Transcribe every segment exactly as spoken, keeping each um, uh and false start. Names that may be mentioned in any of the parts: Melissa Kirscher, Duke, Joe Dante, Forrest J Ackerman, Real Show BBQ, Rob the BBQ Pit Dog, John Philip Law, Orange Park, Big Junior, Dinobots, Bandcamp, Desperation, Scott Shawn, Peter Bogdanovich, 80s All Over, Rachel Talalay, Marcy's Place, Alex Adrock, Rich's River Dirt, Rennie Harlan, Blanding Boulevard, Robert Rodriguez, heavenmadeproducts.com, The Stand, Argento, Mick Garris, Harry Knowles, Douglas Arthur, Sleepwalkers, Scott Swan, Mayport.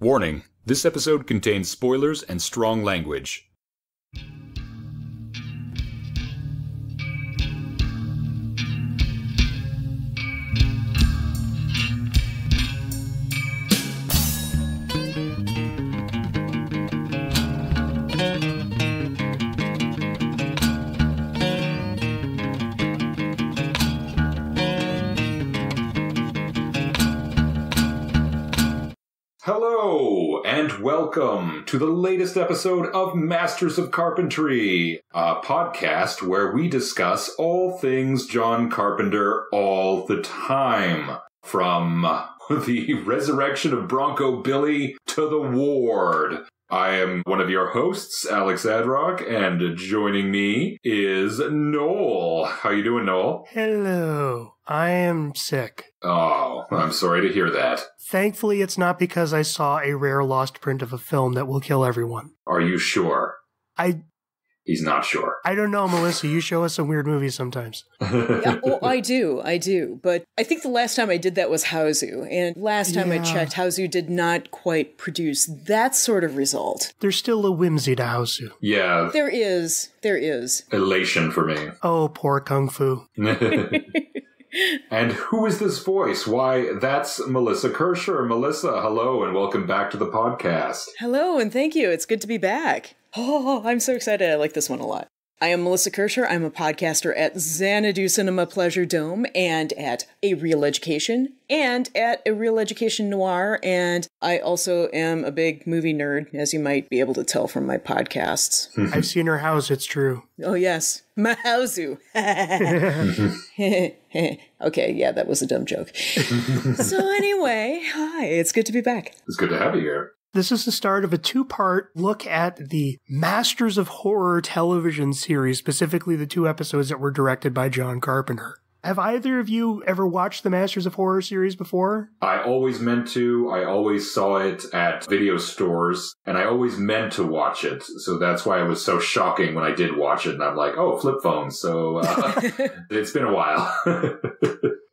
Warning, this episode contains spoilers and strong language. Welcome to the latest episode of Masters of Carpentry, a podcast where we discuss all things John Carpenter all the time. From the resurrection of Bronco Billy to the Ward. I am one of your hosts, Alex Adrock, and joining me is Noel. How you doing, Noel? Hello. I am sick. Oh, I'm sorry to hear that. Thankfully, it's not because I saw a rare lost print of a film that will kill everyone. Are you sure? I... He's not sure. I don't know, Melissa. You show us some weird movies sometimes. yeah, well, I do. I do. But I think the last time I did that was Hauzu. And last time yeah. I checked, Hauzu did not quite produce that sort of result. There's still a whimsy to Hauzu. Yeah. There is. There is. Elation for me. Oh, poor Kung Fu. And who is this voice? Why, that's Melissa Kirscher. Melissa, hello, and welcome back to the podcast. Hello, and thank you. It's good to be back. Oh, I'm so excited. I like this one a lot. I am Melissa Kirscher. I'm a podcaster at Xanadu Cinema Pleasure Dome and at A Real Education and at A Real Education Noir. And I also am a big movie nerd, as you might be able to tell from my podcasts. I've seen her house. It's true. Oh, yes. My Hauzu. Okay, yeah, that was a dumb joke. So anyway, hi. It's good to be back. It's good to have you here. This is the start of a two-part look at the Masters of Horror television series, specifically the two episodes that were directed by John Carpenter. Have either of you ever watched the Masters of Horror series before? I always meant to. I always saw it at video stores, and I always meant to watch it. So that's why it was so shocking when I did watch it, and I'm like, oh, flip phone. So uh, it's been a while.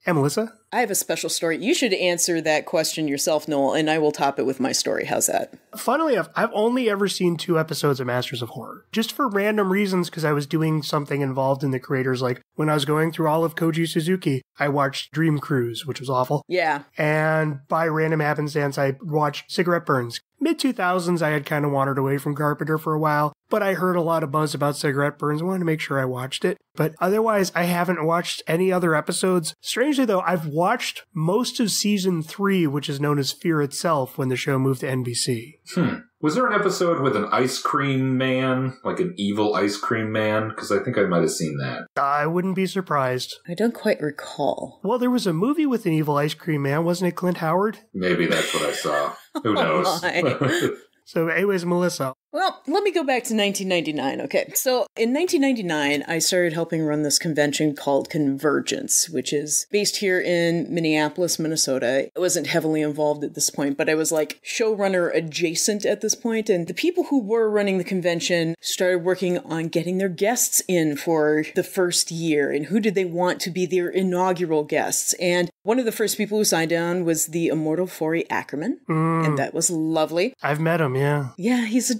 And Melissa? I have a special story. You should answer that question yourself, Noel, and I will top it with my story. How's that? Funnily enough, I've only ever seen two episodes of Masters of Horror, just for random reasons, because I was doing something involved in the creators. Like, when I was going through all of Koji Suzuki, I watched Dream Cruise, which was awful. Yeah. And by random happenstance, I watched Cigarette Burns. mid two thousands, I had kind of wandered away from Carpenter for a while, but I heard a lot of buzz about Cigarette Burns. I wanted to make sure I watched it. But otherwise, I haven't watched any other episodes. Strangely, though, I've watched most of season three, which is known as Fear Itself, when the show moved to N B C. Hmm. Was there an episode with an ice cream man, like an evil ice cream man? Because I think I might have seen that. I wouldn't be surprised. I don't quite recall. Well, there was a movie with an evil ice cream man, wasn't it, Clint Howard? Maybe that's what I saw. Who knows? Oh, so anyways, Melissa. Well, let me go back to nineteen ninety-nine, okay? So in nineteen ninety-nine, I started helping run this convention called Convergence, which is based here in Minneapolis, Minnesota. I wasn't heavily involved at this point, but I was like showrunner adjacent at this point. And the people who were running the convention started working on getting their guests in for the first year. And who did they want to be their inaugural guests? And one of the first people who signed on was the immortal Forrest J Ackerman. Mm. And that was lovely. I've met him, yeah. Yeah, he's a...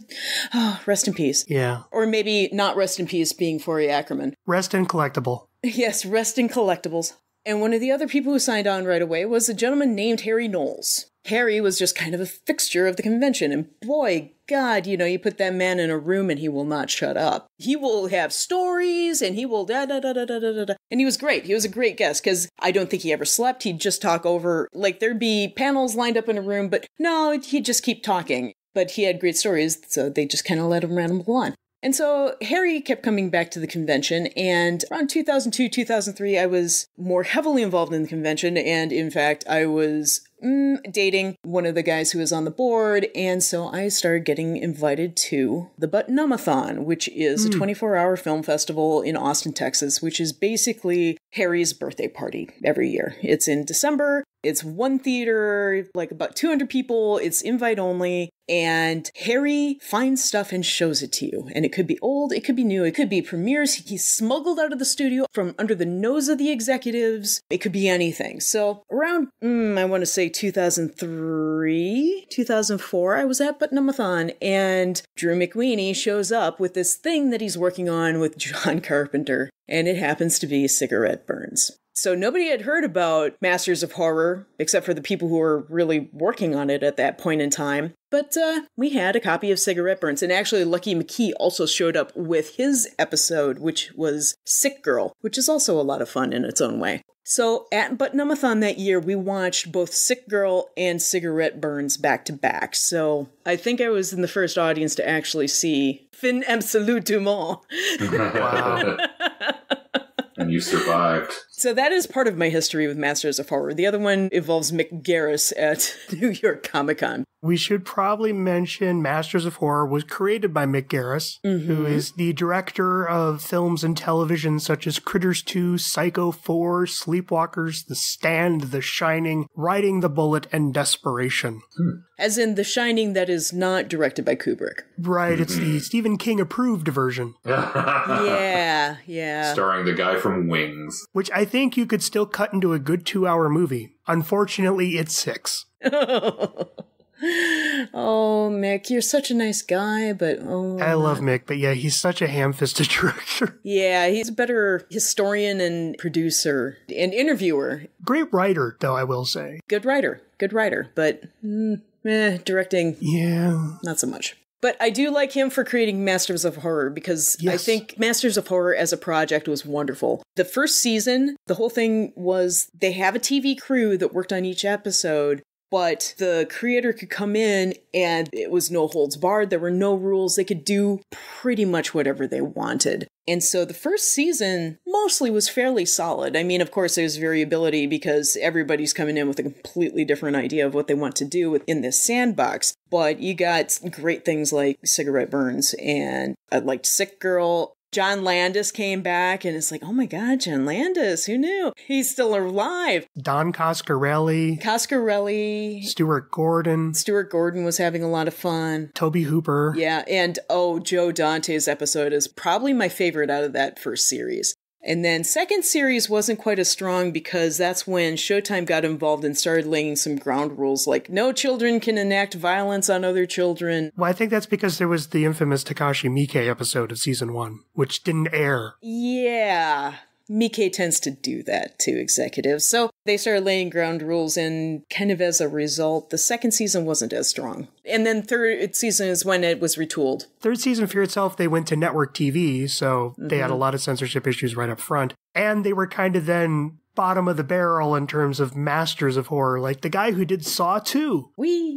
Oh, rest in peace. Yeah. Or maybe not rest in peace, being Forrest J Ackerman. Rest in collectible. Yes, rest in collectibles. And one of the other people who signed on right away was a gentleman named Harry Knowles. Harry was just kind of a fixture of the convention, and boy, God, you know, you put that man in a room and he will not shut up. He will have stories and he will da da da da da da da. And he was great. He was a great guest because I don't think he ever slept. He'd just talk over, like there'd be panels lined up in a room, but no, he'd just keep talking. But he had great stories, so they just kind of let him ramble on. And so Harry kept coming back to the convention, and around two thousand two, two thousand three, I was more heavily involved in the convention, and in fact, I was mm, dating one of the guys who was on the board, and so I started getting invited to the Butt-Numb-A-Thon, which is mm. a twenty-four hour film festival in Austin, Texas, which is basically Harry's birthday party every year. It's in December. It's one theater, like about two hundred people. It's invite only. And Harry finds stuff and shows it to you. And it could be old, it could be new, it could be premieres. He's smuggled out of the studio from under the nose of the executives. It could be anything. So around, mm, I want to say two thousand three, two thousand four, I was at Butt-Numb-A-Thon, and Drew McWeeny shows up with this thing that he's working on with John Carpenter. And it happens to be Cigarette Burns. So nobody had heard about Masters of Horror, except for the people who were really working on it at that point in time. But uh, we had a copy of Cigarette Burns, and actually Lucky McKee also showed up with his episode, which was Sick Girl, which is also a lot of fun in its own way. So at Butt-Numb-A-Thon that year, we watched both Sick Girl and Cigarette Burns back to back. So I think I was in the first audience to actually see Fin Absolutement. Wow. And you survived. So that is part of my history with Masters of Horror. The other one involves Mick Garris at New York Comic Con. We should probably mention Masters of Horror was created by Mick Garris, mm-hmm. who is the director of films and television such as Critters two, Psycho four, Sleepwalkers, The Stand, The Shining, Riding the Bullet, and Desperation. Hmm. As in The Shining that is not directed by Kubrick. Right, it's the Stephen King-approved version. Yeah, yeah. Starring the guy from Wings. Which I think you could still cut into a good two-hour movie. Unfortunately, it's six. Oh, Mick, you're such a nice guy, but oh. I love Mick, but yeah, he's such a ham-fisted director. Yeah, he's a better historian and producer and interviewer. Great writer, though, I will say. Good writer, good writer, but mm, eh, directing, yeah, not so much. But I do like him for creating Masters of Horror, because yes. I think Masters of Horror as a project was wonderful. The first season, the whole thing was they have a T V crew that worked on each episode, but the creator could come in and it was no holds barred. There were no rules. They could do pretty much whatever they wanted. And so the first season mostly was fairly solid. I mean, of course, there's variability because everybody's coming in with a completely different idea of what they want to do within this sandbox. But you got great things like Cigarette Burns and I liked Sick Girl. John Landis came back, and it's like, oh my God, John Landis, who knew? He's still alive. Don Coscarelli. Coscarelli. Stuart Gordon. Stuart Gordon was having a lot of fun. Toby Hooper. Yeah, and oh, Joe Dante's episode is probably my favorite out of that first series. And then second series wasn't quite as strong because that's when Showtime got involved and started laying some ground rules like no children can enact violence on other children. Well, I think that's because there was the infamous Takashi Miike episode of season one, which didn't air. Yeah. Miike tends to do that to executives. So they started laying ground rules, and kind of as a result, the second season wasn't as strong. And then third season is when it was retooled. Third season, Fear Itself, they went to network T V, so mm-hmm. they had a lot of censorship issues right up front. And they were kind of then bottom of the barrel in terms of Masters of Horror, like the guy who did Saw two. Whee!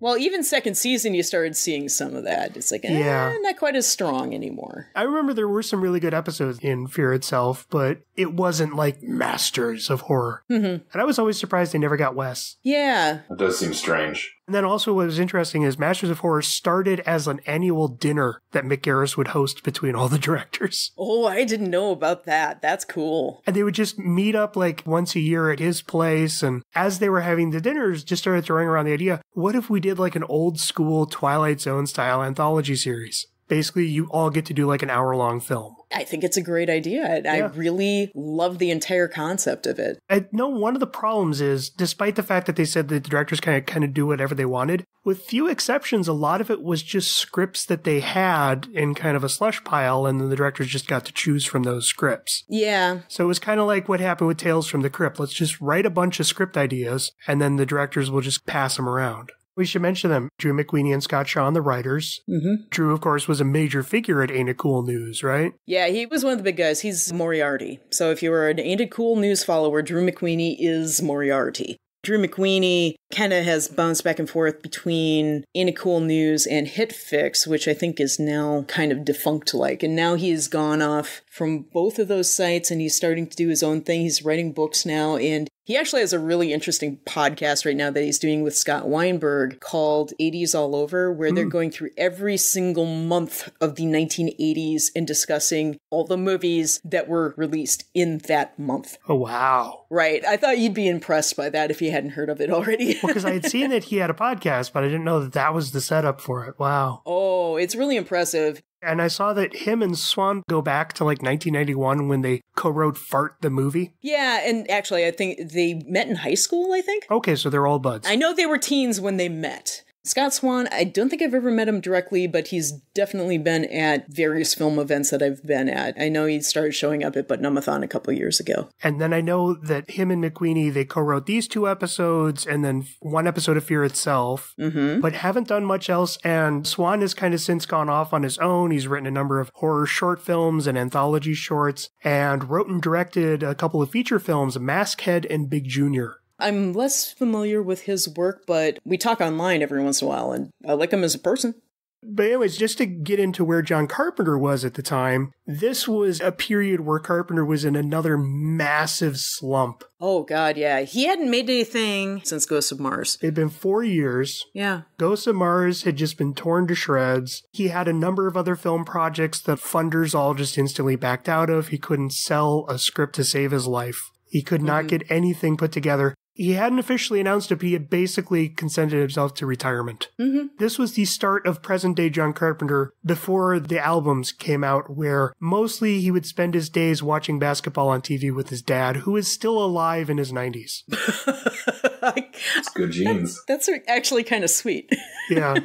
Well, even second season, you started seeing some of that. It's like, eh, yeah. Not quite as strong anymore. I remember there were some really good episodes in Fear Itself, but it wasn't like Masters of Horror. Mm-hmm. And I was always surprised they never got Wes. Yeah. That does seem strange. And then also what was interesting is Masters of Horror started as an annual dinner that Mick Garris would host between all the directors. Oh, I didn't know about that. That's cool. And they would just meet up like once a year at his place. And as they were having the dinners, just started throwing around the idea, what if we did like an old school Twilight Zone style anthology series? Basically, you all get to do like an hour-long film. I think it's a great idea. I, yeah. I really love the entire concept of it. I know one of the problems is, despite the fact that they said that the directors kind of kind of do whatever they wanted, with few exceptions, a lot of it was just scripts that they had in kind of a slush pile, and then the directors just got to choose from those scripts. Yeah. So it was kind of like what happened with Tales from the Crypt. Let's just write a bunch of script ideas, and then the directors will just pass them around. We should mention them. Drew McWeeny and Scott Shawn, the writers. Mm-hmm. Drew, of course, was a major figure at Ain't It Cool News, right? Yeah, he was one of the big guys. He's Moriarty. So if you were an Ain't It Cool News follower, Drew McWeeny is Moriarty. Drew McWeeny kind of has bounced back and forth between Ain't It Cool News and Hit Fix, which I think is now kind of defunct-like. And now he has gone off from both of those sites, and he's starting to do his own thing. He's writing books now, and he actually has a really interesting podcast right now that he's doing with Scott Weinberg called eighties All Over, where mm. they're going through every single month of the nineteen eighties and discussing all the movies that were released in that month. Oh, wow. Right. I thought you'd be impressed by that if you hadn't heard of it already. Well, because I had seen that he had a podcast, but I didn't know that that was the setup for it. Wow. Oh, it's really impressive. And I saw that him and Swan go back to like nineteen ninety-one when they co-wrote Fart the movie. Yeah, and actually I think they met in high school, I think. Okay, so they're all buds. I know they were teens when they met. Scott Swan, I don't think I've ever met him directly, but he's definitely been at various film events that I've been at. I know he started showing up at Butt-Numb-A-Thon a couple years ago. And then I know that him and McWeeny, they co-wrote these two episodes and then one episode of Fear Itself, mm-hmm. but haven't done much else. And Swan has kind of since gone off on his own. He's written a number of horror short films and anthology shorts and wrote and directed a couple of feature films, Maskhead and Big Junior. I'm less familiar with his work, but we talk online every once in a while, and I like him as a person. But anyways, just to get into where John Carpenter was at the time, this was a period where Carpenter was in another massive slump. Oh, God, yeah. He hadn't made anything since Ghosts of Mars. It had been four years. Yeah. Ghosts of Mars had just been torn to shreds. He had a number of other film projects that funders all just instantly backed out of. He couldn't sell a script to save his life. He could not mm-hmm. get anything put together. He hadn't officially announced it, but he had basically consented himself to retirement. Mm-hmm. This was the start of present-day John Carpenter before the albums came out, where mostly he would spend his days watching basketball on T V with his dad, who is still alive in his nineties. It's good genes. That's, that's actually kind of sweet. Yeah.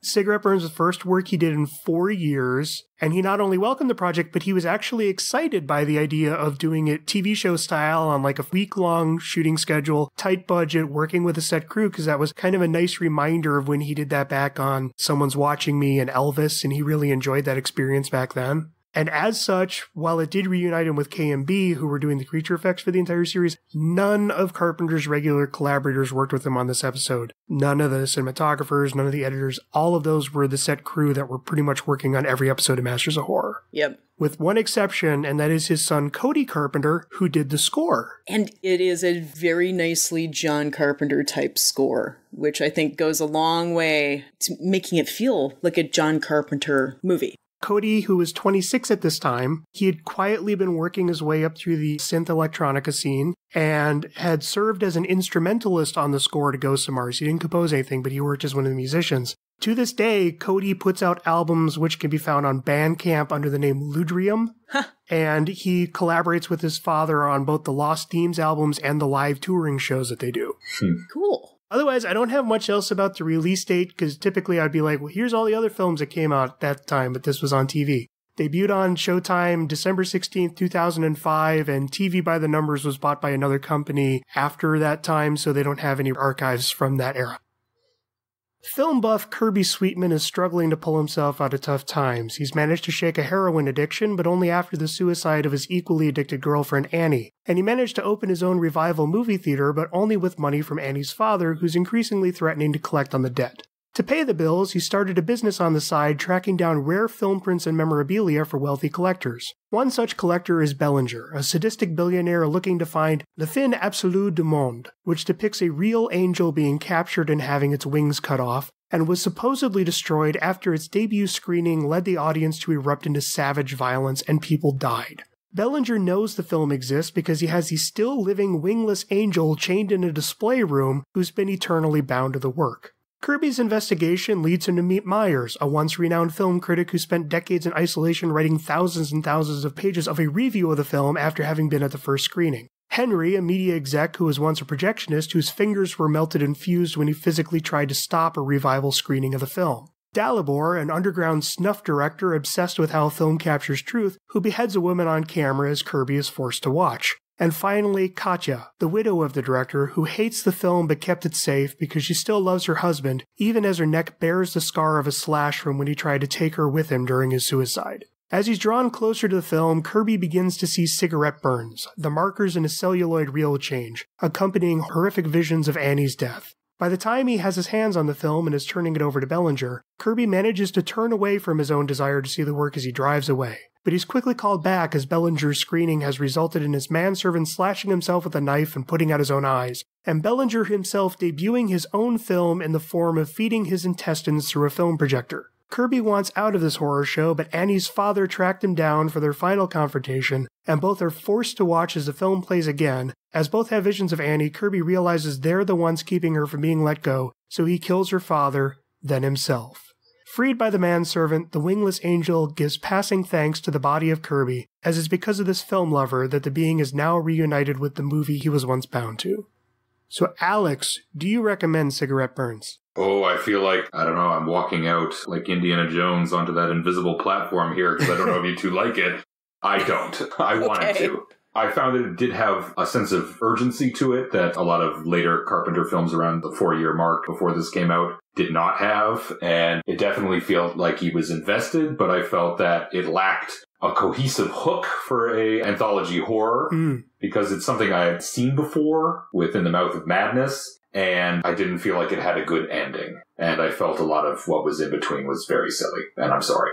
Cigarette Burns was the first work he did in four years, and he not only welcomed the project, but he was actually excited by the idea of doing it T V show style on like a week-long shooting schedule, tight budget, working with a set crew, because that was kind of a nice reminder of when he did that back on Someone's Watching Me and Elvis, and he really enjoyed that experience back then. And as such, while it did reunite him with K M B, who were doing the creature effects for the entire series, none of Carpenter's regular collaborators worked with him on this episode. None of the cinematographers, none of the editors, all of those were the set crew that were pretty much working on every episode of Masters of Horror. Yep. With one exception, and that is his son, Cody Carpenter, who did the score. And it is a very nicely John Carpenter-type score, which I think goes a long way to making it feel like a John Carpenter movie. Cody, who was twenty-six at this time, he had quietly been working his way up through the synth electronica scene and had served as an instrumentalist on the score to Ghosts of Mars. He didn't compose anything, but he worked as one of the musicians. To this day, Cody puts out albums which can be found on Bandcamp under the name Ludrium, huh. and he collaborates with his father on both the Lost Themes albums and the live touring shows that they do. Hmm. Cool. Otherwise, I don't have much else about the release date, because typically I'd be like, well, here's all the other films that came out at that time, but this was on T V. Debuted on Showtime December sixteenth, two thousand five, and T V by the Numbers was bought by another company after that time, so they don't have any archives from that era. Film buff Kirby Sweetman is struggling to pull himself out of tough times. He's managed to shake a heroin addiction, but only after the suicide of his equally addicted girlfriend, Annie. And he managed to open his own revival movie theater, but only with money from Annie's father, who's increasingly threatening to collect on the debt. To pay the bills, he started a business on the side, tracking down rare film prints and memorabilia for wealthy collectors. One such collector is Bellinger, a sadistic billionaire looking to find Le Fin Absolu du Monde, which depicts a real angel being captured and having its wings cut off, and was supposedly destroyed after its debut screening led the audience to erupt into savage violence and people died. Bellinger knows the film exists because he has the still-living wingless angel chained in a display room who's been eternally bound to the work. Kirby's investigation leads him to meet Myers, a once-renowned film critic who spent decades in isolation writing thousands and thousands of pages of a review of the film after having been at the first screening. Henry, a media exec who was once a projectionist whose fingers were melted and fused when he physically tried to stop a revival screening of the film. Dalibor, an underground snuff director obsessed with how film captures truth, who beheads a woman on camera as Kirby is forced to watch. And finally, Katya, the widow of the director, who hates the film but kept it safe because she still loves her husband, even as her neck bears the scar of a slash from when he tried to take her with him during his suicide. As he's drawn closer to the film, Kirby begins to see cigarette burns, the markers in a celluloid reel change, accompanying horrific visions of Annie's death. By the time he has his hands on the film and is turning it over to Bellinger, Kirby manages to turn away from his own desire to see the work as he drives away, but he's quickly called back as Bellinger's screening has resulted in his manservant slashing himself with a knife and putting out his own eyes, and Bellinger himself debuting his own film in the form of feeding his intestines through a film projector. Kirby wants out of this horror show, but Annie's father tracked him down for their final confrontation, and both are forced to watch as the film plays again. As both have visions of Annie, Kirby realizes they're the ones keeping her from being let go, so he kills her father, then himself. Freed by the manservant, the wingless angel gives passing thanks to the body of Kirby, as it's because of this film lover that the being is now reunited with the movie he was once bound to. So Alex, do you recommend Cigarette Burns? Oh, I feel like, I don't know, I'm walking out like Indiana Jones onto that invisible platform here because I don't know if you two like it. I don't. I okay. wanted to. I found that it did have a sense of urgency to it that a lot of later Carpenter films around the four-year mark before this came out did not have, and it definitely felt like he was invested, but I felt that it lacked a cohesive hook for a anthology horror mm. because it's something I had seen before with In the Mouth of Madness. And I didn't feel like it had a good ending. And I felt a lot of what was in between was very silly. And I'm sorry.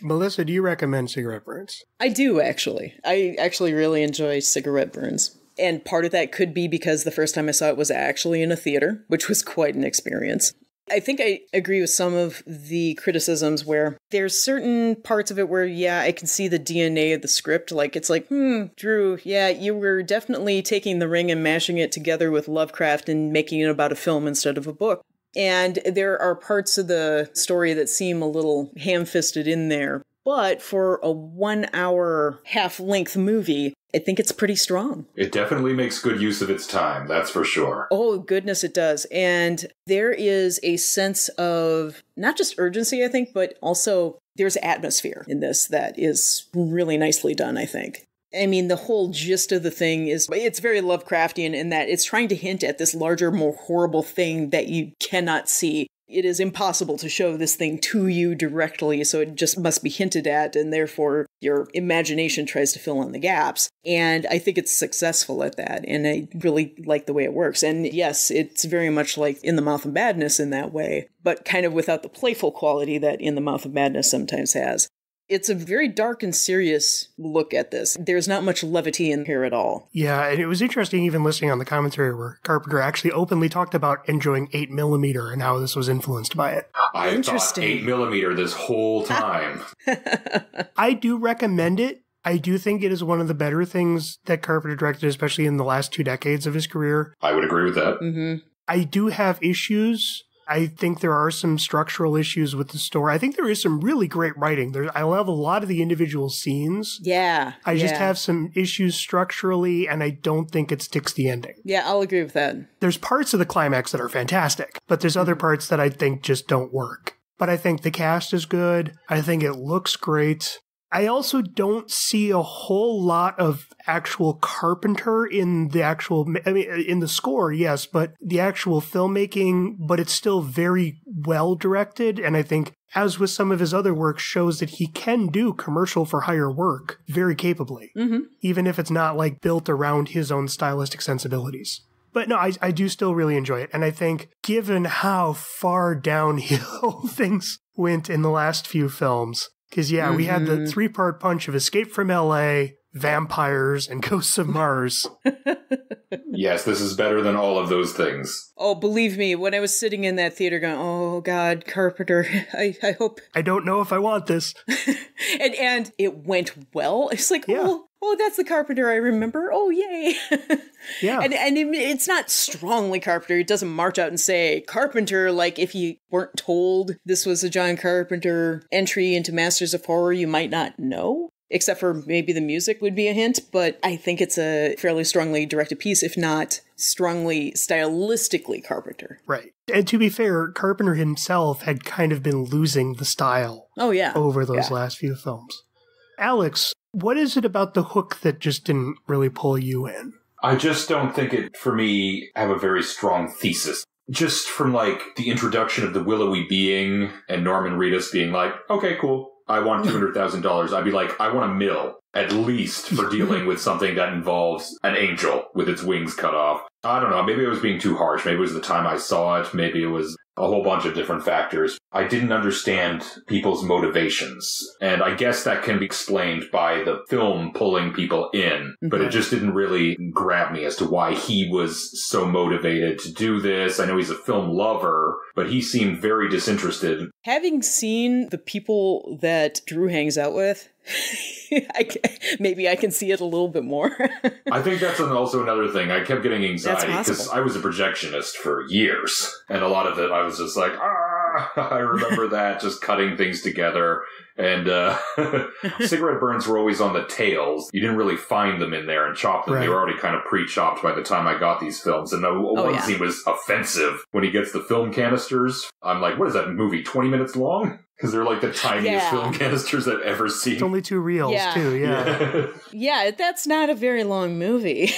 Melissa, do you recommend Cigarette Burns? I do, actually. I actually really enjoy Cigarette Burns. And part of that could be because the first time I saw it was actually in a theater, which was quite an experience. I think I agree with some of the criticisms where there's certain parts of it where, yeah, I can see the D N A of the script. Like, it's like, hmm, Drew, yeah, you were definitely taking The Ring and mashing it together with Lovecraft and making it about a film instead of a book. And there are parts of the story that seem a little ham-fisted in there. But for a one-hour, half-length movie, I think it's pretty strong. It definitely makes good use of its time, that's for sure. Oh, goodness, it does. And there is a sense of not just urgency, I think, but also there's atmosphere in this that is really nicely done, I think. I mean, the whole gist of the thing is, it's very Lovecraftian in that it's trying to hint at this larger, more horrible thing that you cannot see. It is impossible to show this thing to you directly, so it just must be hinted at, and therefore your imagination tries to fill in the gaps. And I think it's successful at that, and I really like the way it works. And yes, it's very much like In the Mouth of Madness in that way, but kind of without the playful quality that In the Mouth of Madness sometimes has. It's a very dark and serious look at this. There's not much levity in here at all. Yeah, and it was interesting even listening on the commentary where Carpenter actually openly talked about enjoying eight millimeter and how this was influenced by it. I interesting. thought eight millimeter this whole time. I do recommend it. I do think it is one of the better things that Carpenter directed, especially in the last two decades of his career. I would agree with that. Mm-hmm. I do have issues. I think there are some structural issues with the story. I think there is some really great writing. There, I love a lot of the individual scenes. Yeah. I just yeah. have some issues structurally, and I don't think it sticks the ending. Yeah, I'll agree with that. There's parts of the climax that are fantastic, but there's other parts that I think just don't work. But I think the cast is good. I think it looks great. I also don't see a whole lot of actual Carpenter in the actual, I mean, in the score, yes, but the actual filmmaking, but it's still very well directed. And I think, as with some of his other work, shows that he can do commercial for hire work very capably, mm-hmm. even if it's not like built around his own stylistic sensibilities. But no, I, I do still really enjoy it. And I think given how far downhill things went in the last few films, because, yeah, mm-hmm. we had the three-part punch of Escape from L A, Vampires, and Ghosts of Mars. Yes, this is better than all of those things. Oh, believe me, when I was sitting in that theater going, oh, God, Carpenter, I, I hope... I don't know if I want this. and and it went well. It's like, yeah. oh, oh, that's the Carpenter I remember. Oh, yay. yeah. And, and it, it's not strongly Carpenter. It doesn't march out and say, Carpenter, like if you weren't told this was a John Carpenter entry into Masters of Horror, you might not know. Except for maybe the music would be a hint, but I think it's a fairly strongly directed piece, if not strongly stylistically Carpenter. Right. And to be fair, Carpenter himself had kind of been losing the style oh, yeah. over those yeah. last few films. Alex, what is it about the hook that just didn't really pull you in? I just don't think it, for me, have a very strong thesis. Just from, like, the introduction of the willowy being and Norman Reedus being like, okay, cool. I want two hundred thousand dollars. I'd be like, I want a mill. at least for dealing with something that involves an angel with its wings cut off. I don't know. Maybe I was being too harsh. Maybe it was the time I saw it. Maybe it was a whole bunch of different factors. I didn't understand people's motivations. And I guess that can be explained by the film pulling people in. Okay. But it just didn't really grab me as to why he was so motivated to do this. I know he's a film lover, but he seemed very disinterested. Having seen the people that Drew hangs out with... I can, maybe I can see it a little bit more. I think that's an, also another thing. I kept getting anxiety because I was a projectionist for years. And a lot of it, I was just like, ah, I remember that, just cutting things together. And uh, cigarette burns were always on the tails. You didn't really find them in there and chop them. Right. They were already kind of pre-chopped by the time I got these films. And the oh, one yeah. scene was offensive. When he gets the film canisters, I'm like, what is that movie, twenty minutes long? Because they're like the tiniest yeah. film canisters I've ever seen. It's only two reels, yeah. too, yeah. Yeah. Yeah, that's not a very long movie.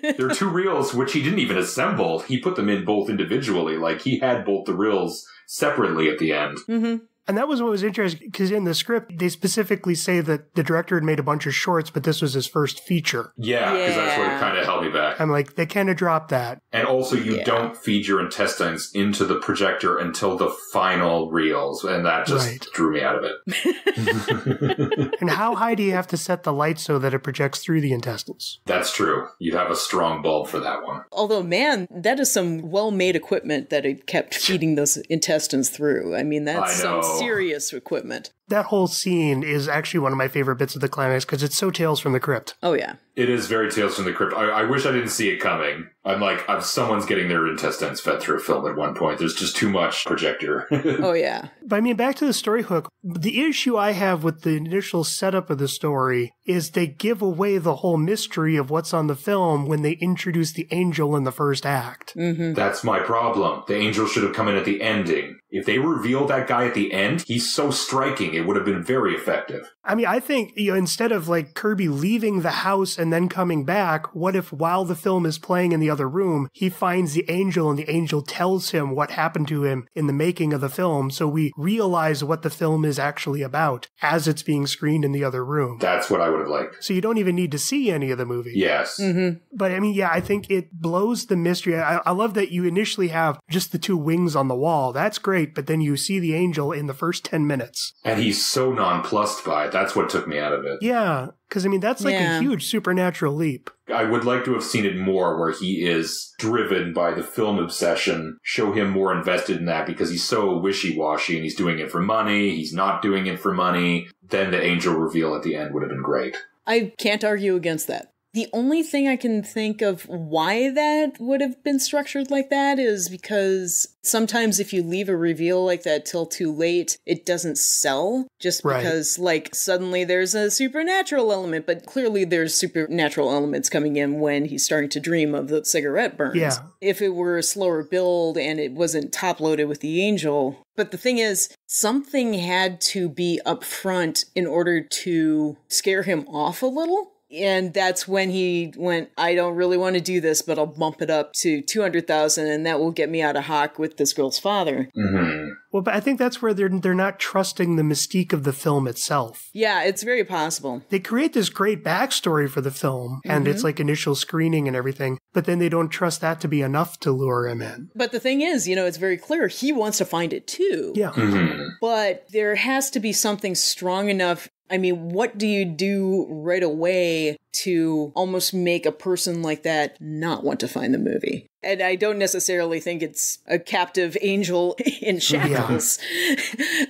They're two reels, which he didn't even assemble. He put them in both individually. Like, he had both the reels separately at the end. Mm-hmm. And that was what was interesting, because in the script, they specifically say that the director had made a bunch of shorts, but this was his first feature. Yeah, because yeah. that's what kind of held me back. I'm like, they kind of dropped that. And also, you yeah. don't feed your intestines into the projector until the final reels, and that just right. drew me out of it. And how high do you have to set the light so that it projects through the intestines? That's true. You'd have a strong bulb for that one. Although, man, that is some well-made equipment that it kept feeding those intestines through. I mean, that's I know. some serious equipment. That whole scene is actually one of my favorite bits of the climax because it's so Tales from the Crypt. Oh, yeah. It is very Tales from the Crypt. I, I wish I didn't see it coming. I'm like, I'm, someone's getting their intestines fed through a film at one point. There's just too much projector. Oh, yeah. But I mean, back to the story hook, the issue I have with the initial setup of the story is they give away the whole mystery of what's on the film when they introduce the angel in the first act. Mm-hmm. That's my problem. The angel should have come in at the ending. If they revealed that guy at the end, he's so striking, it would have been very effective. I mean, I think, you know, instead of like Kirby leaving the house and then coming back, what if while the film is playing in the other room, he finds the angel and the angel tells him what happened to him in the making of the film, so we realize what the film is actually about as it's being screened in the other room. That's what I would have liked. So you don't even need to see any of the movie. Yes. Mm-hmm. But I mean, yeah, I think it blows the mystery. I, I love that you initially have just the two wings on the wall. That's great. But then you see the angel in the first ten minutes. And he's so nonplussed by it. That's what took me out of it. Yeah. Because, I mean, that's like yeah. a huge supernatural leap. I would like to have seen it more where he is driven by the film obsession, show him more invested in that because he's so wishy-washy and he's doing it for money, he's not doing it for money. Then the angel reveal at the end would have been great. I can't argue against that. The only thing I can think of why that would have been structured like that is because sometimes if you leave a reveal like that till too late, it doesn't sell just right. because like suddenly there's a supernatural element, but clearly there's supernatural elements coming in when he's starting to dream of the cigarette burns. Yeah. If it were a slower build and it wasn't top loaded with the angel. But the thing is, something had to be up front in order to scare him off a little. And that's when he went, I don't really want to do this, but I'll bump it up to two hundred thousand and that will get me out of hock with this girl's father. Mm-hmm. Well, but I think that's where they're they're not trusting the mystique of the film itself. Yeah, it's very possible. They create this great backstory for the film, and mm-hmm. it's like initial screening and everything, but then they don't trust that to be enough to lure him in. But the thing is, you know, it's very clear he wants to find it too. Yeah. Mm-hmm. But there has to be something strong enough. I mean, what do you do right away to almost make a person like that not want to find the movie? And I don't necessarily think it's a captive angel in shackles, yeah.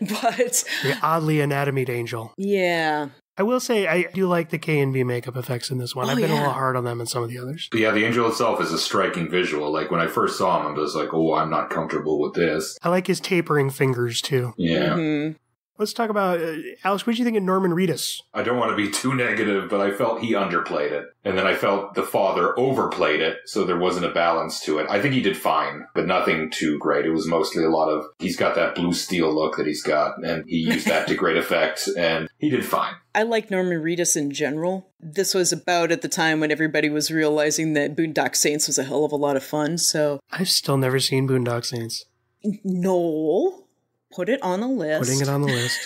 but... the oddly anatomied angel. Yeah. I will say I do like the K and B makeup effects in this one. Oh, I've been yeah. a little hard on them and some of the others. But yeah, the angel itself is a striking visual. Like, when I first saw him, I was like, oh, I'm not comfortable with this. I like his tapering fingers, too. Yeah. Mm-hmm. Let's talk about, uh, Alex, what did you think of Norman Reedus? I don't want to be too negative, but I felt he underplayed it. And then I felt the father overplayed it, so there wasn't a balance to it. I think he did fine, but nothing too great. It was mostly a lot of, he's got that blue steel look that he's got, and he used that to great effect, and he did fine. I like Norman Reedus in general. This was about at the time when everybody was realizing that Boondock Saints was a hell of a lot of fun, so... I've still never seen Boondock Saints. No... Put it on the list. Putting it on the list.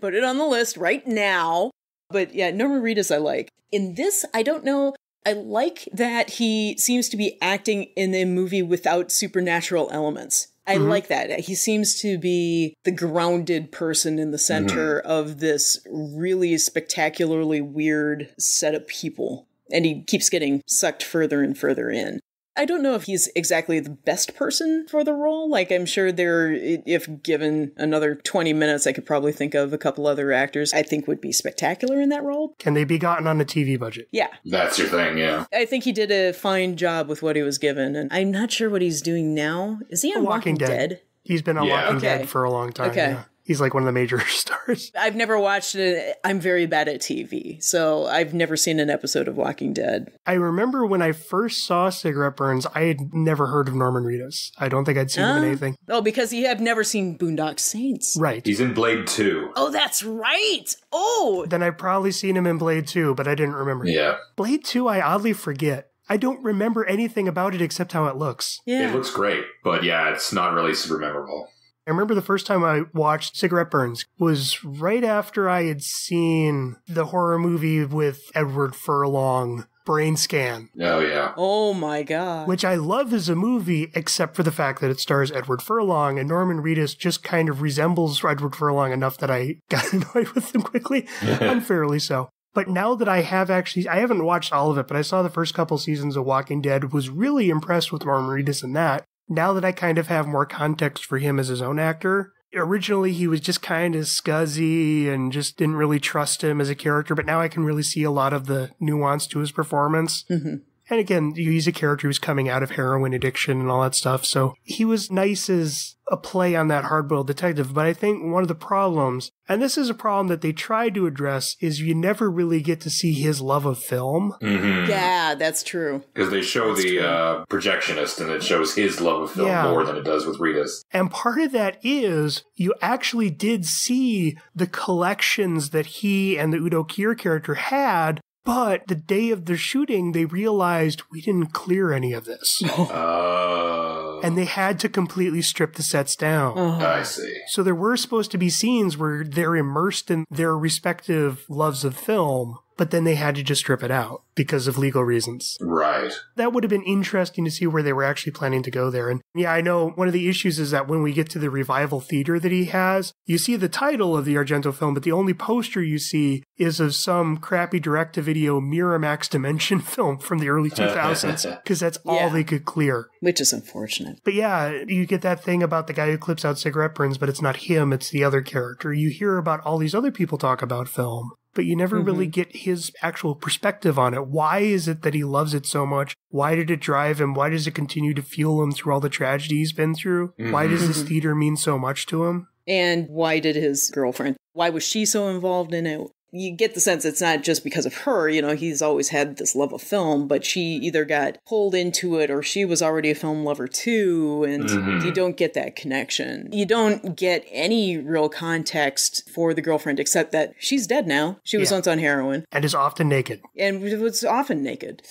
Put it on the list right now. But yeah, Norman Reedus I like. In this, I don't know. I like that he seems to be acting in a movie without supernatural elements. I mm-hmm. like that. He seems to be the grounded person in the center mm-hmm. of this really spectacularly weird set of people. And he keeps getting sucked further and further in. I don't know if he's exactly the best person for the role. Like, I'm sure there, if given another twenty minutes, I could probably think of a couple other actors I think would be spectacular in that role. Can they be gotten on a T V budget? Yeah. That's your thing, yeah. I think he did a fine job with what he was given, and I'm not sure what he's doing now. Is he on Walking, Walking Dead? Dead? He's been on yeah. Walking okay. Dead for a long time, okay. yeah. He's like one of the major stars. I've never watched it. I'm very bad at T V, so I've never seen an episode of Walking Dead. I remember when I first saw Cigarette Burns, I had never heard of Norman Reedus. I don't think I'd seen huh? him in anything. Oh, because you have never seen Boondock Saints. Right. He's in Blade two. Oh, that's right. Oh. Then I've probably seen him in Blade two, but I didn't remember. Yeah. Blade two, I oddly forget. I don't remember anything about it except how it looks. Yeah. It looks great, but yeah, it's not really super memorable. I remember the first time I watched Cigarette Burns was right after I had seen the horror movie with Edward Furlong, Brain Scan. Oh, yeah. Oh, my God. Which I love as a movie, except for the fact that it stars Edward Furlong, and Norman Reedus just kind of resembles Edward Furlong enough that I got annoyed with him quickly, unfairly so. But now that I have actually, I haven't watched all of it, but I saw the first couple seasons of Walking Dead, was really impressed with Norman Reedus in that. Now that I kind of have more context for him as his own actor, originally he was just kind of scuzzy and just didn't really trust him as a character, but now I can really see a lot of the nuance to his performance. Mm-hmm. And again, he's a character who's coming out of heroin addiction and all that stuff, so he was nice as a play on that hardboiled detective, but I think one of the problems, and this is a problem that they tried to address, is you never really get to see his love of film. Mm-hmm. Yeah, that's true. Because they show that's the uh, projectionist, and it shows his love of film yeah. more than it does with Reedus. And part of that is you actually did see the collections that he and the Udo Kier character had. But the day of the shooting, they realized we didn't clear any of this. Oh. And they had to completely strip the sets down. Oh. I see. So there were supposed to be scenes where they're immersed in their respective loves of film, but then they had to just strip it out because of legal reasons. Right. That would have been interesting to see where they were actually planning to go there. And yeah, I know one of the issues is that when we get to the revival theater that he has, you see the title of the Argento film, but the only poster you see is of some crappy direct-to-video Miramax Dimension film from the early two thousands, because that's all yeah. they could clear. Which is unfortunate. But yeah, you get that thing about the guy who clips out cigarette burns, but it's not him, it's the other character. You hear about all these other people talk about film, but you never mm-hmm. really get his actual perspective on it. Why is it that he loves it so much? Why did it drive him? Why does it continue to fuel him through all the tragedy he's been through? Mm-hmm. Why does this theater mean so much to him? And why did his girlfriend, why was she so involved in it? You get the sense it's not just because of her, you know, he's always had this love of film, but she either got pulled into it or she was already a film lover too, and mm-hmm. you don't get that connection. You don't get any real context for the girlfriend except that she's dead now. She was yeah. once on heroin. And is often naked. And was often naked.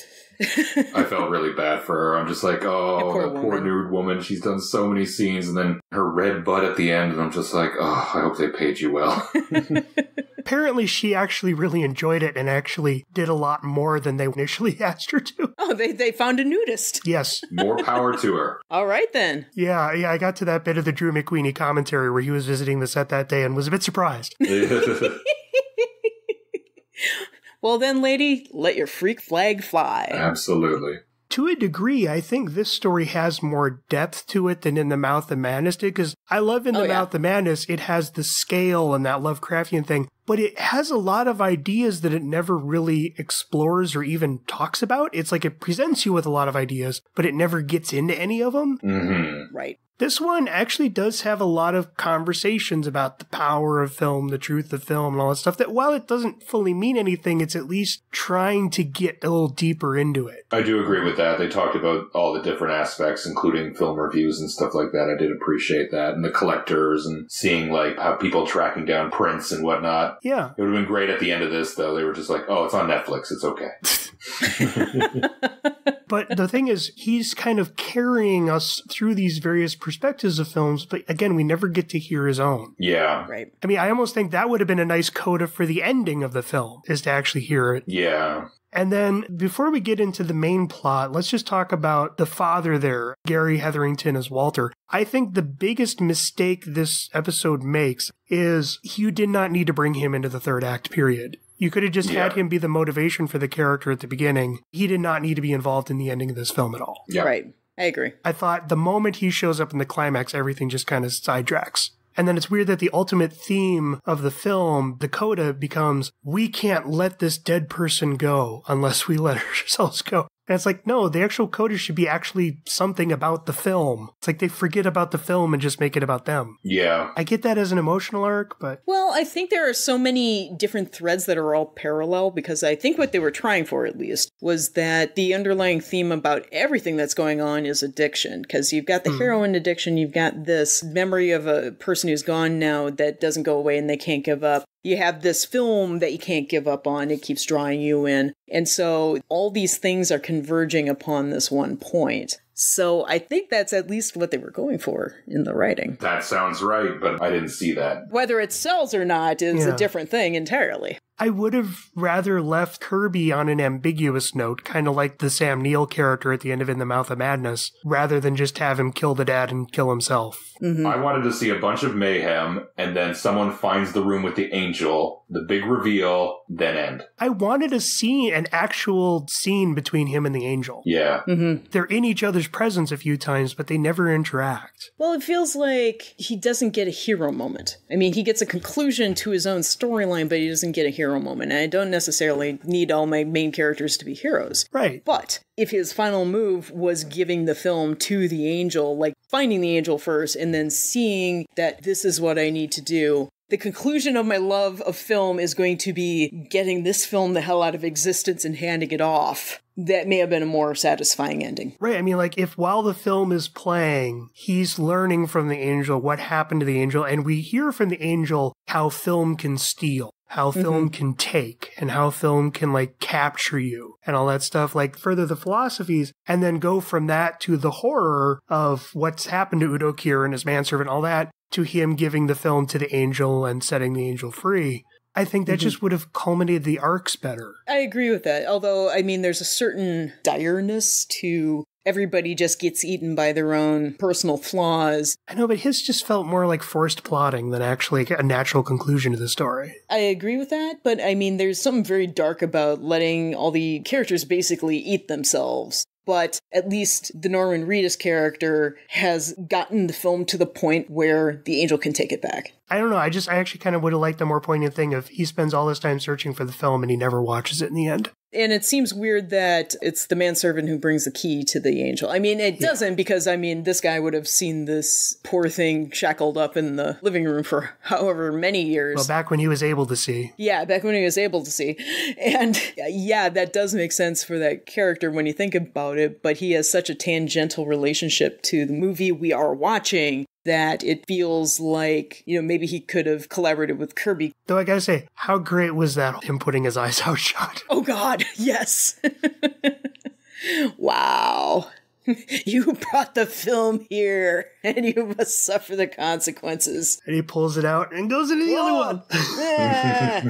I felt really bad for her. I'm just like, oh, that poor, that poor nude woman. She's done so many scenes, and then her red butt at the end, and I'm just like, oh, I hope they paid you well. Apparently, she actually really enjoyed it and actually did a lot more than they initially asked her to. Oh, they, they found a nudist. Yes. More power to her. All right, then. Yeah, yeah, I got to that bit of the Drew McWeeny commentary where he was visiting the set that day and was a bit surprised. Well then, lady, let your freak flag fly. Absolutely. To a degree, I think this story has more depth to it than In the Mouth of Madness did, because I love In the oh, Mouth yeah. of Madness. It has the scale and that Lovecraftian thing, but it has a lot of ideas that it never really explores or even talks about. It's like it presents you with a lot of ideas, but it never gets into any of them. Mm-hmm. Right. This one actually does have a lot of conversations about the power of film, the truth of film, and all that stuff that while it doesn't fully mean anything, it's at least trying to get a little deeper into it. I do agree with that. They talked about all the different aspects, including film reviews and stuff like that. I did appreciate that. And the collectors and seeing like how people tracking down prints and whatnot. Yeah. It would have been great at the end of this, though. They were just like, oh, it's on Netflix. It's okay. But the thing is, he's kind of carrying us through these various perspectives of films, but again, we never get to hear his own. Yeah. Right. I mean, I almost think that would have been a nice coda for the ending of the film, is to actually hear it. Yeah. And then before we get into the main plot, let's just talk about the father there, Gary Hetherington as Walter. I think the biggest mistake this episode makes is you did not need to bring him into the third act, period. You could have just yeah. had him be the motivation for the character at the beginning. He did not need to be involved in the ending of this film at all. Yeah. Right. I agree. I thought the moment he shows up in the climax, everything just kind of sidetracks. And then it's weird that the ultimate theme of the film, the coda, becomes, we can't let this dead person go unless we let ourselves go. And it's like, no, the actual coda should be actually something about the film. It's like they forget about the film and just make it about them. Yeah. I get that as an emotional arc, but... Well, I think there are so many different threads that are all parallel, because I think what they were trying for, at least, was that the underlying theme about everything that's going on is addiction. Because you've got the mm. heroin addiction, you've got this memory of a person who's gone now that doesn't go away and they can't give up. You have this film that you can't give up on. It keeps drawing you in. And so all these things are converging upon this one point. So I think that's at least what they were going for in the writing. That sounds right, but I didn't see that. Whether it sells or not is yeah. a different thing entirely. I would have rather left Kirby on an ambiguous note, kind of like the Sam Neill character at the end of In the Mouth of Madness, rather than just have him kill the dad and kill himself. Mm-hmm. I wanted to see a bunch of mayhem, and then someone finds the room with the angel, the big reveal, then end. I wanted a scene, an actual scene between him and the angel. Yeah. Mm-hmm. They're in each other's presence a few times, but they never interact. Well, it feels like he doesn't get a hero moment. I mean, he gets a conclusion to his own storyline, but he doesn't get a hero moment. I don't necessarily need all my main characters to be heroes. Right. But if his final move was giving the film to the angel, like finding the angel first and then seeing that this is what I need to do, the conclusion of my love of film is going to be getting this film the hell out of existence and handing it off. That may have been a more satisfying ending. Right. I mean, like, if while the film is playing, he's learning from the angel what happened to the angel, and we hear from the angel how film can steal, how film mm-hmm. can take, and how film can, like, capture you and all that stuff, like, further the philosophies, and then go from that to the horror of what's happened to Udo Kier and his manservant, all that, to him giving the film to the angel and setting the angel free. I think that mm-hmm. just would have culminated the arcs better. I agree with that. Although, I mean, there's a certain direness to everybody just gets eaten by their own personal flaws. I know, but his just felt more like forced plotting than actually a natural conclusion to the story. I agree with that, but I mean, there's something very dark about letting all the characters basically eat themselves. But at least the Norman Reedus character has gotten the film to the point where the angel can take it back. I don't know. I just, I actually kind of would have liked the more poignant thing of he spends all this time searching for the film and he never watches it in the end. And it seems weird that it's the manservant who brings the key to the angel. I mean, it doesn't yeah. because, I mean, this guy would have seen this poor thing shackled up in the living room for however many years. Well, back when he was able to see. Yeah, back when he was able to see. And yeah, that does make sense for that character when you think about it. But he has such a tangential relationship to the movie we are watching that it feels like, you know, maybe he could have collaborated with Kirby. Though I gotta say, how great was that, him putting his eyes out shot? Oh God, yes. Wow. You brought the film here, and you must suffer the consequences. And he pulls it out and goes into the Whoa. other one. Yeah.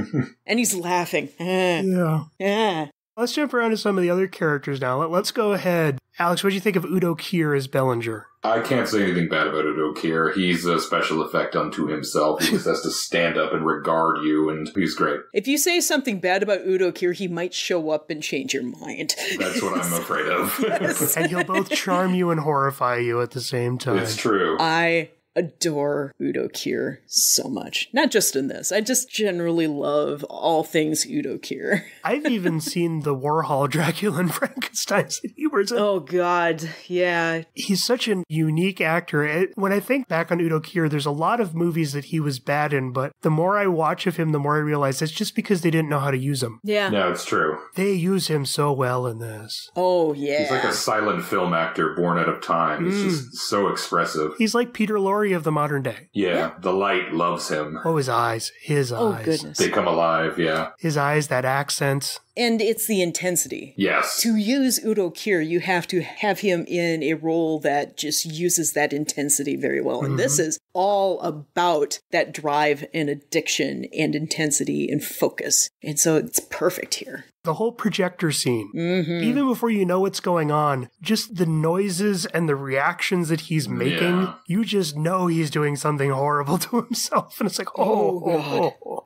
And he's laughing. Yeah. Yeah. Let's jump around to some of the other characters now. Let's go ahead. Alex, what do you think of Udo Kier as Bellinger? I can't say anything bad about Udo Kier. He's a special effect unto himself. He just has to stand up and regard you, and he's great. If you say something bad about Udo Kier, he might show up and change your mind. That's what I'm afraid of. Yes. And he'll both charm you and horrify you at the same time. It's true. I adore Udo Kier so much. Not just in this. I just generally love all things Udo Kier. I've even seen the Warhol Dracula and Frankenstein's that he was in. Oh, God. Yeah. He's such a unique actor. When I think back on Udo Kier, there's a lot of movies that he was bad in, but the more I watch of him, the more I realize it's just because they didn't know how to use him. Yeah. No, it's true. They use him so well in this. Oh, yeah. He's like a silent film actor born out of time. Mm. It's just so expressive. He's like Peter Lorre of the modern day. Yeah, yeah, the light loves him. Oh, his eyes. His oh, eyes. Goodness. They come alive, yeah. His eyes, that accent. And it's the intensity. Yes. To use Udo Kier, you have to have him in a role that just uses that intensity very well. And mm-hmm. this is all about that drive and addiction and intensity and focus. And so it's perfect here. The whole projector scene, mm-hmm. even before you know what's going on, just the noises and the reactions that he's making, yeah. you just know he's doing something horrible to himself. And it's like, oh, oh, God. oh, oh.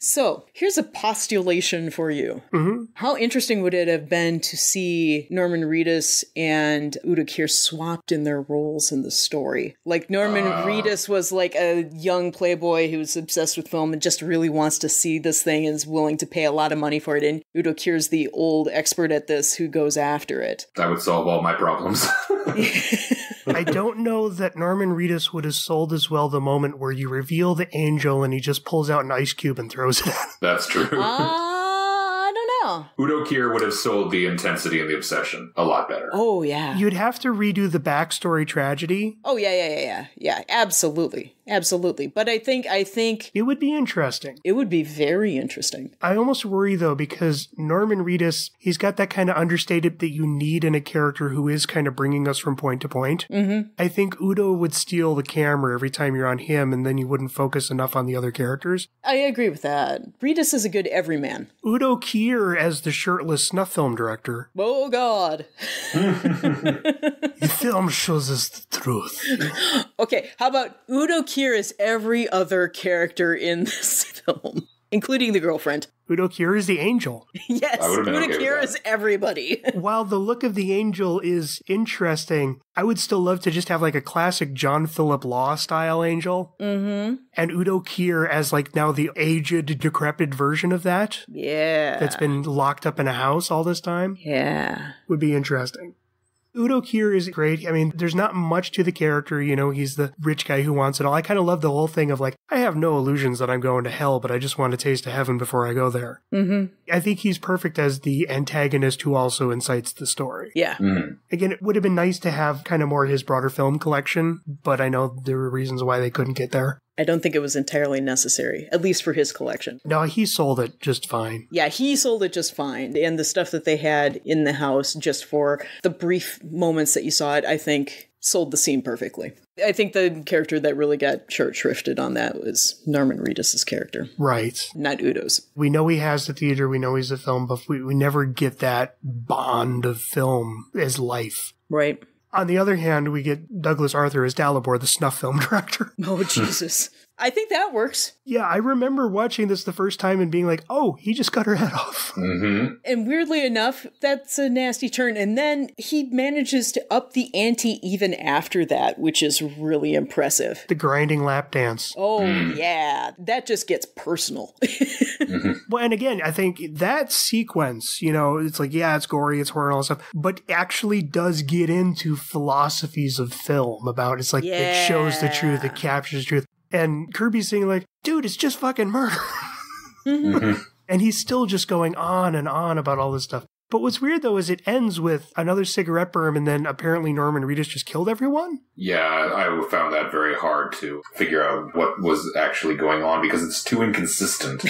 So, here's a postulation for you. Mm-hmm. How interesting would it have been to see Norman Reedus and Udo Kier swapped in their roles in the story? Like, Norman uh. Reedus was like a young playboy who was obsessed with film and just really wants to see this thing and is willing to pay a lot of money for it. And Udo Kier's the old expert at this who goes after it. That would solve all my problems. I don't know that Norman Reedus would have sold as well the moment where you reveal the angel and he just pulls out an ice cube and throws That's true. Uh, I don't know. Udo Kier would have sold the intensity and the obsession a lot better. Oh, yeah. You'd have to redo the backstory tragedy. Oh, yeah, yeah, yeah, yeah. Yeah, absolutely. Absolutely. But I think, I think... It would be interesting. It would be very interesting. I almost worry, though, because Norman Reedus, he's got that kind of understated that you need in a character who is kind of bringing us from point to point. Mm-hmm. I think Udo would steal the camera every time you're on him, and then you wouldn't focus enough on the other characters. I agree with that. Reedus is a good everyman. Udo Kier as the shirtless snuff film director. Oh, God. The film shows us the truth. Okay, how about Udo Kier? Here is every other character in this film, including the girlfriend. Udo Kier is the angel. Yes, Udo okay Kier is everybody. While the look of the angel is interesting, I would still love to just have like a classic John Philip Law style angel. Mm-hmm. And Udo Kier as like now the aged, decrepit version of that. Yeah. That's been locked up in a house all this time. Yeah. Would be interesting. Udo Kier is great. I mean, there's not much to the character. You know, he's the rich guy who wants it all. I kind of love the whole thing of like, I have no illusions that I'm going to hell, but I just want a taste of heaven before I go there. Mm-hmm. I think he's perfect as the antagonist who also incites the story. Yeah. Mm-hmm. Again, it would have been nice to have kind of more of his broader film collection, but I know there were reasons why they couldn't get there. I don't think it was entirely necessary, at least for his collection. No, he sold it just fine. Yeah, he sold it just fine. And the stuff that they had in the house just for the brief moments that you saw it, I think, sold the scene perfectly. I think the character that really got short-shrifted on that was Norman Reedus's character. Right. Not Udo's. We know he has the theater, we know he's a film buff, we, we never get that bond of film as life. Right. On the other hand, we get Douglas Arthur as Dalibor, the snuff film director. Oh, Jesus. I think that works. Yeah, I remember watching this the first time and being like, oh, he just cut her head off. Mm-hmm. And weirdly enough, that's a nasty turn. And then he manages to up the ante even after that, which is really impressive. The grinding lap dance. Oh, mm. yeah. That just gets personal. Mm-hmm. Well, and again, I think that sequence, you know, it's like, yeah, it's gory, it's horror and all that stuff, but actually does get into philosophies of film about it's like yeah. it shows the truth, it captures the truth. And Kirby's saying like, dude, it's just fucking murder. Mm-hmm. And he's still just going on and on about all this stuff. But what's weird, though, is it ends with another cigarette burn, and then apparently Norman Reedus just killed everyone? Yeah, I found that very hard to figure out what was actually going on, because it's too inconsistent.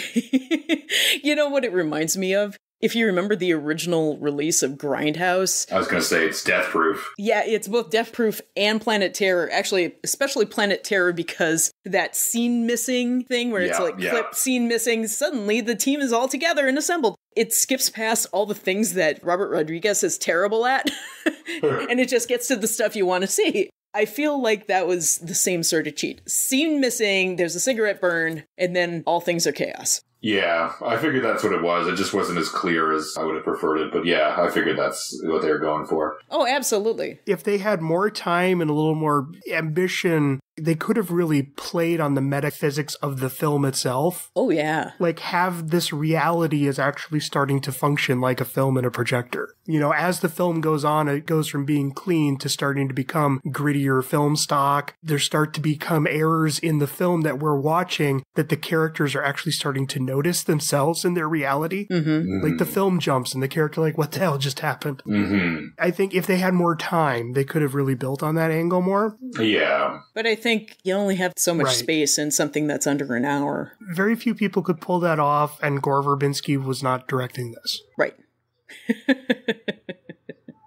You know what it reminds me of? If you remember the original release of Grindhouse. I was going to say it's Death Proof. Yeah, it's both Death Proof and Planet Terror. Actually, especially Planet Terror, because that scene missing thing where yeah, it's like yeah. clip scene missing. Suddenly the team is all together and assembled. It skips past all the things that Robert Rodriguez is terrible at. And it just gets to the stuff you want to see. I feel like that was the same sort of cheat. Scene missing, there's a cigarette burn, and then all things are chaos. Yeah, I figured that's what it was. It just wasn't as clear as I would have preferred it. But yeah, I figured that's what they were going for. Oh, absolutely. If they had more time and a little more ambition, they could have really played on the metaphysics of the film itself. Oh, yeah. Like, have this reality is actually starting to function like a film in a projector. You know, as the film goes on, it goes from being clean to starting to become grittier film stock. There start to become errors in the film that we're watching that the characters are actually starting to notice themselves in their reality. Mm-hmm. Mm-hmm. Like, the film jumps and the character, like, what the hell just happened? Mm-hmm. I think if they had more time, they could have really built on that angle more. Yeah. But I think think you only have so much right. space in something that's under an hour. Very few people could pull that off, and Gore Verbinski was not directing this. Right.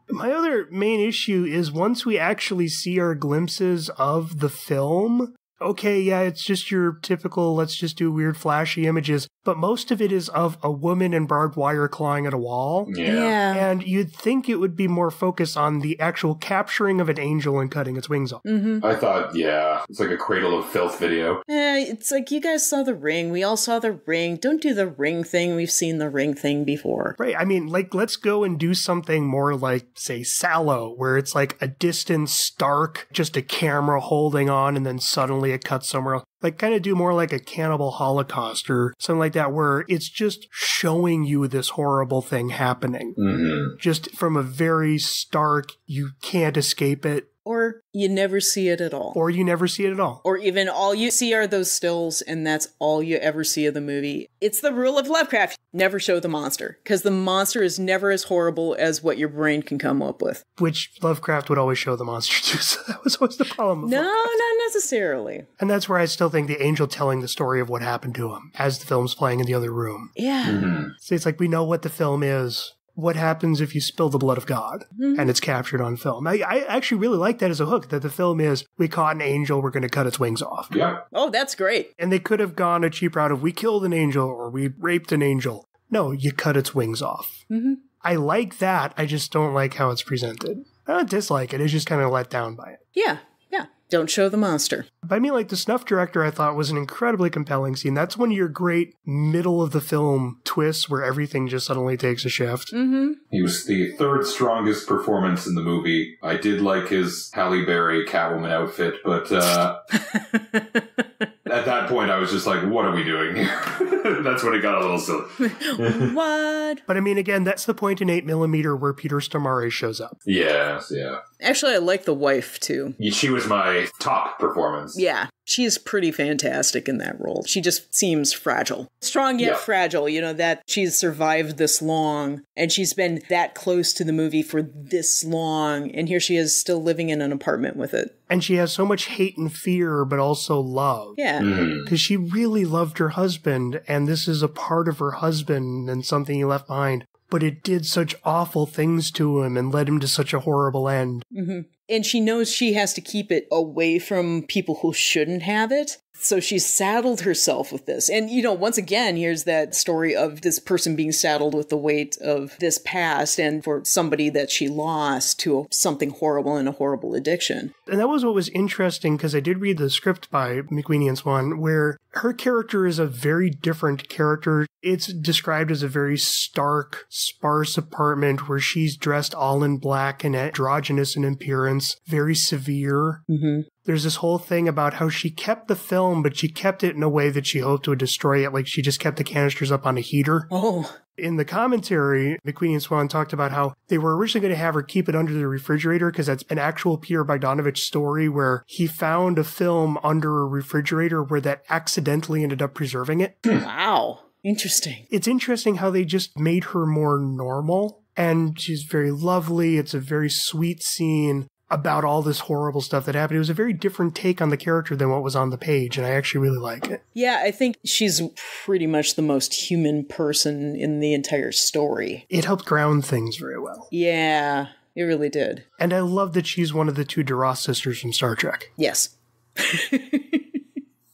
My other main issue is once we actually see our glimpses of the film, okay, yeah, it's just your typical, let's just do weird flashy images, but most of it is of a woman and barbed wire clawing at a wall. Yeah. yeah. And you'd think it would be more focused on the actual capturing of an angel and cutting its wings off. Mm-hmm. I thought, yeah, it's like a Cradle of Filth video. Yeah, it's like, you guys saw The Ring. We all saw The Ring. Don't do The Ring thing. We've seen The Ring thing before. Right. I mean, like, let's go and do something more like, say, Sallow, where it's like a distant, stark, just a camera holding on, and then suddenly it cuts somewhere else. Like, kind of do more like a Cannibal Holocaust or something like that, where it's just showing you this horrible thing happening. Mm-hmm. Just from a very stark, you can't escape it. Or you never see it at all. Or you never see it at all. Or even all you see are those stills, and that's all you ever see of the movie. It's the rule of Lovecraft. Never show the monster, because the monster is never as horrible as what your brain can come up with. Which Lovecraft would always show the monster too, so that was always the problem. No, Lovecraft. Not necessarily. And that's where I still think the angel telling the story of what happened to him as the film's playing in the other room. Yeah. Mm-hmm. So it's like, we know what the film is. What happens if you spill the blood of God? Mm-hmm. And it's captured on film. I, I actually really like that as a hook, that the film is, we caught an angel, we're going to cut its wings off. Yeah. Oh, that's great. And they could have gone a cheap route of, we killed an angel or we raped an angel. No, you cut its wings off. Mm-hmm. I like that. I just don't like how it's presented. I don't dislike it. It's just kind of let down by it. Yeah. Yeah. Don't show the monster. But I mean, like, the snuff director, I thought, was an incredibly compelling scene. That's one of your great middle-of-the-film twists where everything just suddenly takes a shift. Mm-hmm. He was the third strongest performance in the movie. I did like his Halle Berry Catwoman outfit, but uh, at that point, I was just like, what are we doing here? That's when it got a little silly. What? But I mean, again, that's the point in eight millimeter where Peter Stormare shows up. Yes, yeah. Actually, I like the wife, too. She was my top performance. Yeah, she is pretty fantastic in that role. She just seems fragile. Strong yet yeah. fragile, you know, that she's survived this long and she's been that close to the movie for this long, and here she is still living in an apartment with it. And she has so much hate and fear, but also love. Yeah. Because mm. she really loved her husband, and this is a part of her husband and something he left behind. But it did such awful things to him and led him to such a horrible end. Mm-hmm. And she knows she has to keep it away from people who shouldn't have it. So she's saddled herself with this. And, you know, once again, here's that story of this person being saddled with the weight of this past and for somebody that she lost to something horrible and a horrible addiction. And that was what was interesting, because I did read the script by McWeeny and Swan, where her character is a very different character. It's described as a very stark, sparse apartment where she's dressed all in black and androgynous in appearance, very severe. Mm-hmm. There's this whole thing about how she kept the film, but she kept it in a way that she hoped would destroy it. Like, she just kept the canisters up on a heater. Oh. In the commentary, McQueenie and Swan talked about how they were originally going to have her keep it under the refrigerator, because that's an actual Peter Bogdanovich story where he found a film under a refrigerator where that accidentally ended up preserving it. Wow. Interesting. It's interesting how they just made her more normal, and she's very lovely. It's a very sweet scene about all this horrible stuff that happened. It was a very different take on the character than what was on the page, and I actually really like it. Yeah, I think she's pretty much the most human person in the entire story. It helped ground things very well. Yeah, it really did. And I love that she's one of the two DeRoss sisters from Star Trek. Yes.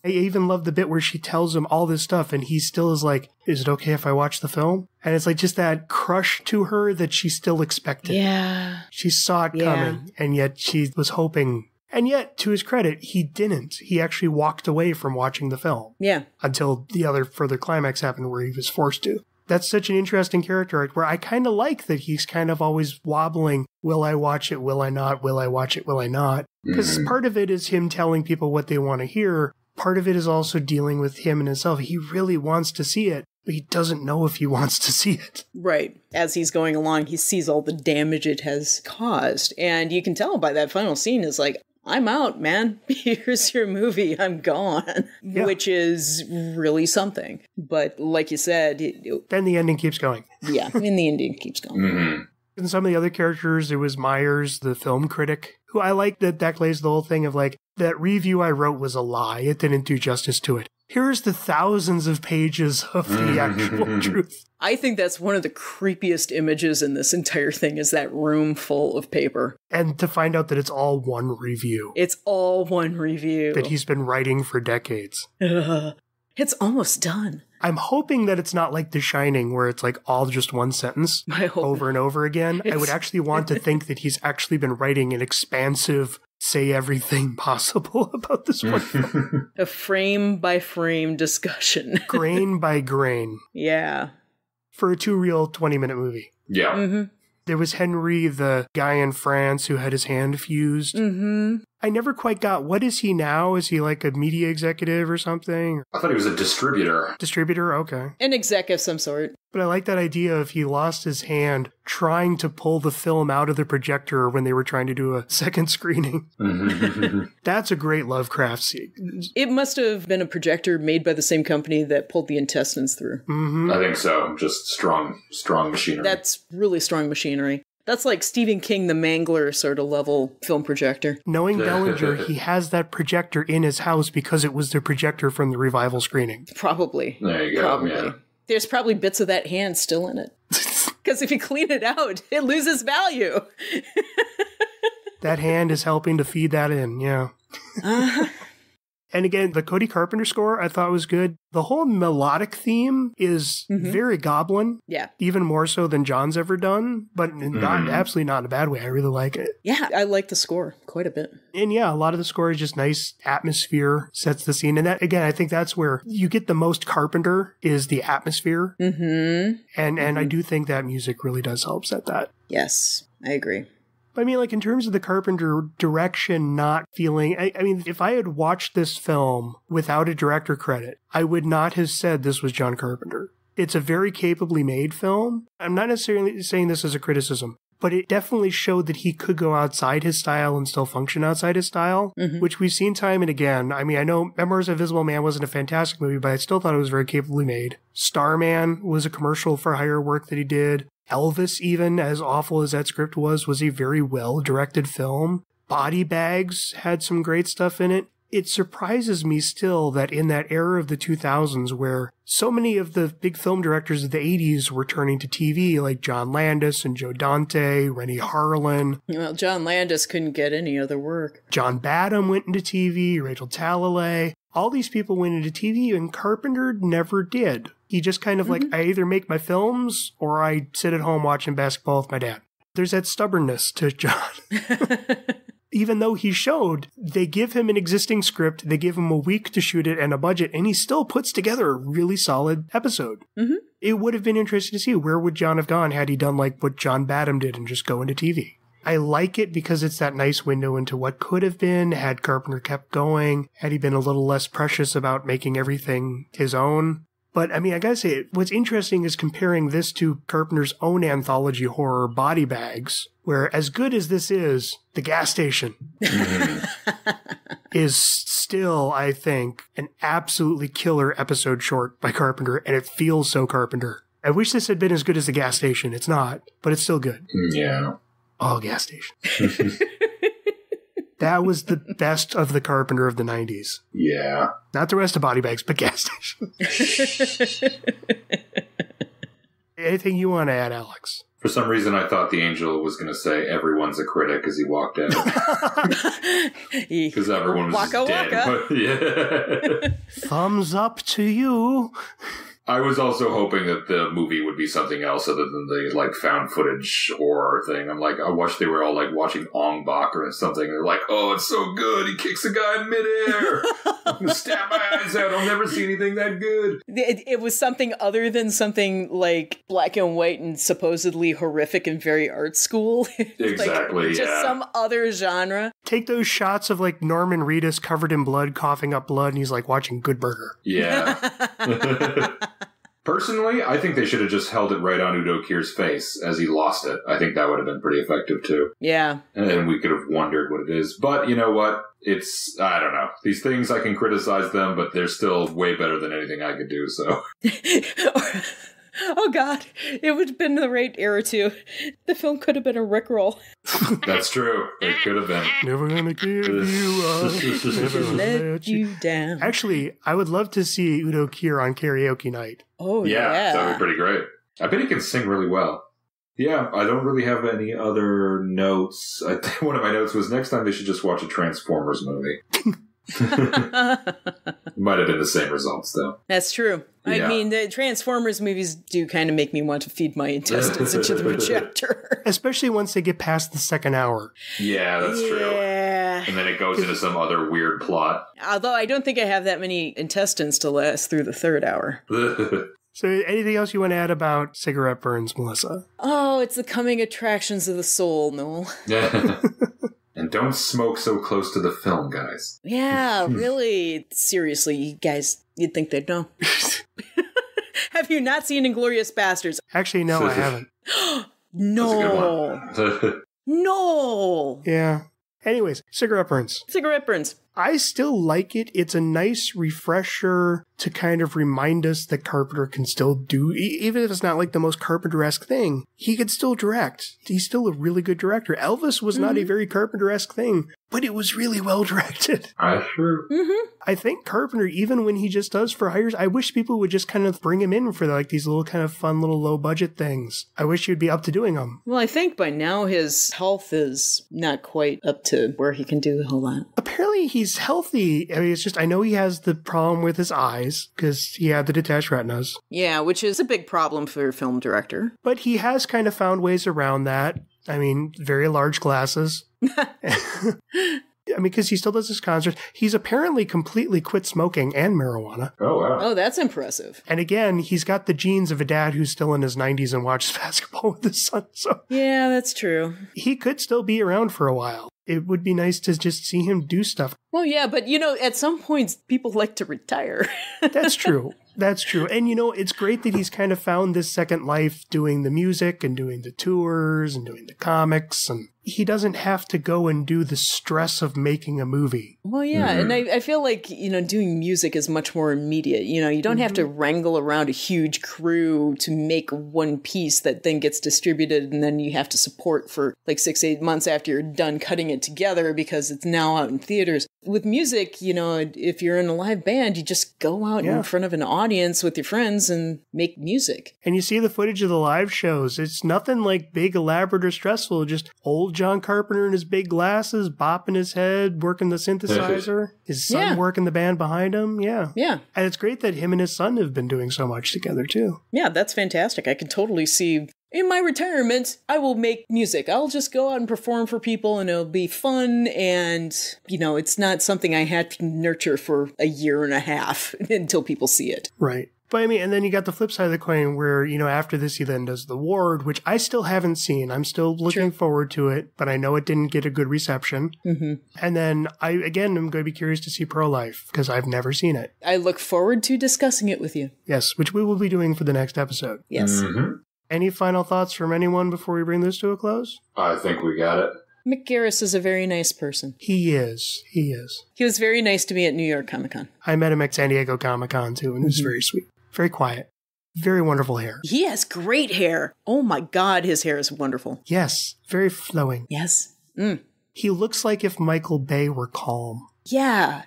I even love the bit where she tells him all this stuff and he still is like, is it okay if I watch the film? And it's like just that crush to her that she still expected. Yeah. She saw it yeah. coming, and yet she was hoping. And yet, to his credit, he didn't. He actually walked away from watching the film. Yeah. Until the other further climax happened where he was forced to. That's such an interesting character arc, where I kind of like that he's kind of always wobbling. Will I watch it? Will I not? Will I watch it? Will I not? Because mm-hmm. part of it is him telling people what they want to hear. Part of it is also dealing with him and himself. He really wants to see it, but he doesn't know if he wants to see it. Right. As he's going along, he sees all the damage it has caused. And you can tell by that final scene is like, I'm out, man. Here's your movie. I'm gone. Yeah. Which is really something. But like you said... It, it, then the ending keeps going. Yeah. And the ending keeps going. Mm-hmm. And some of the other characters, there was Myers, the film critic, who I like that that plays the whole thing of like, that review I wrote was a lie. It didn't do justice to it. Here's the thousands of pages of the actual truth. I think that's one of the creepiest images in this entire thing, is that room full of paper. And to find out that it's all one review. It's all one review. That he's been writing for decades. Uh, it's almost done. I'm hoping that it's not like The Shining, where it's like all just one sentence over and over again. It's... I would actually want to think that he's actually been writing an expansive, say everything possible about this one film. A frame-by-frame discussion. Grain by grain. Yeah. For a two-reel twenty-minute movie. Yeah. Mm-hmm. There was Henry, the guy in France who had his hand fused. Mm-hmm. I never quite got, what is he now? Is he like a media executive or something? I thought he was a distributor. Distributor, okay. An exec of some sort. But I like that idea of he lost his hand trying to pull the film out of the projector when they were trying to do a second screening. That's a great Lovecraft scene. It must have been a projector made by the same company that pulled the intestines through. Mm-hmm. I think so. Just strong, strong machinery. That's really strong machinery. That's like Stephen King, the Mangler sort of level film projector. Knowing Bellinger, he has that projector in his house because it was the projector from the revival screening. Probably. There you go. Probably. Yeah. There's probably bits of that hand still in it. Because if you clean it out, it loses value. That hand is helping to feed that in, yeah. uh. And again, the Cody Carpenter score I thought was good. The whole melodic theme is mm-hmm. very Goblin. Yeah. Even more so than John's ever done, but mm-hmm. not absolutely not in a bad way. I really like it. Yeah, I like the score quite a bit. And yeah, a lot of the score is just nice atmosphere, sets the scene. And that, again, I think that's where you get the most Carpenter, is the atmosphere. Mm-hmm. And, and mm-hmm. I do think that music really does help set that. Yes, I agree. I mean, like, in terms of the Carpenter direction not feeling... I, I mean, if I had watched this film without a director credit, I would not have said this was John Carpenter. It's a very capably made film. I'm not necessarily saying this as a criticism, but it definitely showed that he could go outside his style and still function outside his style, mm-hmm. which we've seen time and again. I mean, I know Memoirs of Invisible Man wasn't a fantastic movie, but I still thought it was very capably made. Starman was a commercial for hire work that he did. Elvis, even as awful as that script was, was a very well-directed film. Body Bags had some great stuff in it. It surprises me still that in that era of the two thousands, where so many of the big film directors of the eighties were turning to T V, like John Landis and Joe Dante, Rennie Harlan. Well, John Landis couldn't get any other work. John Badham went into T V, Rachel Talalay. All these people went into T V, and Carpenter never did. He just kind of mm-hmm. like, I either make my films or I sit at home watching basketball with my dad. There's that stubbornness to John. Even though he showed, they give him an existing script, they give him a week to shoot it and a budget, and he still puts together a really solid episode. Mm-hmm. It would have been interesting to see, where would John have gone had he done like what John Badham did and just go into T V? I like it because it's that nice window into what could have been had Carpenter kept going, had he been a little less precious about making everything his own. But, I mean, I gotta say, what's interesting is comparing this to Carpenter's own anthology horror, Body Bags, where as good as this is, the gas station is still, I think, an absolutely killer episode short by Carpenter, and it feels so Carpenter. I wish this had been as good as the gas station. It's not, but it's still good. Yeah. Oh, gas station. That was the best of the Carpenter of the nineties. Yeah. Not the rest of Body Bags, but gas station. Anything you want to add, Alex? For some reason, I thought the angel was going to say, everyone's a critic, as he walked out. Because everyone was waka, just waka. Dead. Yeah. Thumbs up to you. I was also hoping that the movie would be something else other than the, like, found footage horror thing. I'm like, I wish they were all, like, watching Ong Bak or something. They're like, oh, it's so good. He kicks a guy in midair. I'm going to stab my eyes out. I'll never see anything that good. It, it was something other than something, like, black and white and supposedly horrific and very art school. Exactly, like, yeah. Just some other genre. Take those shots of, like, Norman Reedus covered in blood, coughing up blood, and he's, like, watching Good Burger. Yeah. Personally, I think they should have just held it right on Udo Kier's face as he lost it. I think that would have been pretty effective, too. Yeah. And we could have wondered what it is. But you know what? It's, I don't know. These things, I can criticize them, but they're still way better than anything I could do, so... Oh, God. It would have been the right era, too. The film could have been a Rickroll. That's true. It could have been. Never gonna give you up. Never let, let you down. Actually, I would love to see Udo Kier on karaoke night. Oh, yeah. yeah. That would be pretty great. I bet he can sing really well. Yeah, I don't really have any other notes. I think one of my notes was next time they should just watch a Transformers movie. Might have been the same results, though. That's true. Yeah. I mean, the Transformers movies do kind of make me want to feed my intestines into the projector. Especially once they get past the second hour. Yeah, that's yeah. true. And then it goes into some other weird plot. Although I don't think I have that many intestines to last through the third hour. So anything else you want to add about Cigarette Burns, Melissa? Oh, it's the coming attractions of the soul, Noel. Yeah. And don't smoke so close to the film, guys. Yeah, really. Seriously, you guys, you'd think they'd know. Have you not seen Inglourious Bastards? Actually, no, I haven't. No. That's a good one. No. Yeah. Anyways, Cigarette Burns. Cigarette Burns. I still like it. It's a nice refresher to kind of remind us that Carpenter can still do, even if it's not like the most Carpenter-esque thing, he could still direct. He's still a really good director. Elvis was mm-hmm. not a very Carpenter-esque thing, but it was really well directed. I sure. Mm-hmm. I think Carpenter, even when he just does for hires, I wish people would just kind of bring him in for like these little kind of fun little low-budget things. I wish he'd be up to doing them. Well, I think by now his health is not quite up to where he can do a whole lot. Apparently he's healthy. I mean, it's just, I know he has the problem with his eyes because he had the detached retinas. Yeah, which is a big problem for a film director. But he has kind of found ways around that. I mean, very large glasses. I mean, because he still does his concerts. He's apparently completely quit smoking and marijuana. Oh, wow. Oh, that's impressive. And again, he's got the genes of a dad who's still in his nineties and watches basketball with his son. So yeah, that's true. He could still be around for a while. It would be nice to just see him do stuff. Well, yeah, but, you know, at some points, people like to retire. That's true. That's true. And, you know, it's great that he's kind of found this second life doing the music and doing the tours and doing the comics. And he doesn't have to go and do the stress of making a movie. Well, yeah. Mm-hmm. And I, I feel like, you know, doing music is much more immediate. You know, you don't mm-hmm. have to wrangle around a huge crew to make one piece that then gets distributed. And then you have to support for like six, eight months after you're done cutting it together because it's now out in theaters. With music, you know, if you're in a live band, you just go out yeah. in front of an audience with your friends and make music. And you see the footage of the live shows. It's nothing like big, elaborate, or stressful. Just old John Carpenter in his big glasses, bopping his head, working the synthesizer. His son yeah. working the band behind him. Yeah. Yeah. And it's great that him and his son have been doing so much together, too. Yeah, that's fantastic. I can totally see... in my retirement, I will make music. I'll just go out and perform for people and it'll be fun. And, you know, it's not something I had to nurture for a year and a half until people see it. Right. But I mean, and then you got the flip side of the coin where, you know, after this, he then does The Ward, which I still haven't seen. I'm still looking sure. forward to it, but I know it didn't get a good reception. Mm-hmm. And then I, again, I'm going to be curious to see Pro-Life because I've never seen it. I look forward to discussing it with you. Yes, which we will be doing for the next episode. Yes. Mm-hmm. Any final thoughts from anyone before we bring this to a close? I think we got it. Mick Garris is a very nice person. He is. He is. He was very nice to me at New York Comic Con. I met him at San Diego Comic Con, too, and mm-hmm. he was very sweet. Very quiet. Very wonderful hair. He has great hair. Oh, my God, his hair is wonderful. Yes. Very flowing. Yes. Mm. He looks like if Michael Bay were calm. Yeah.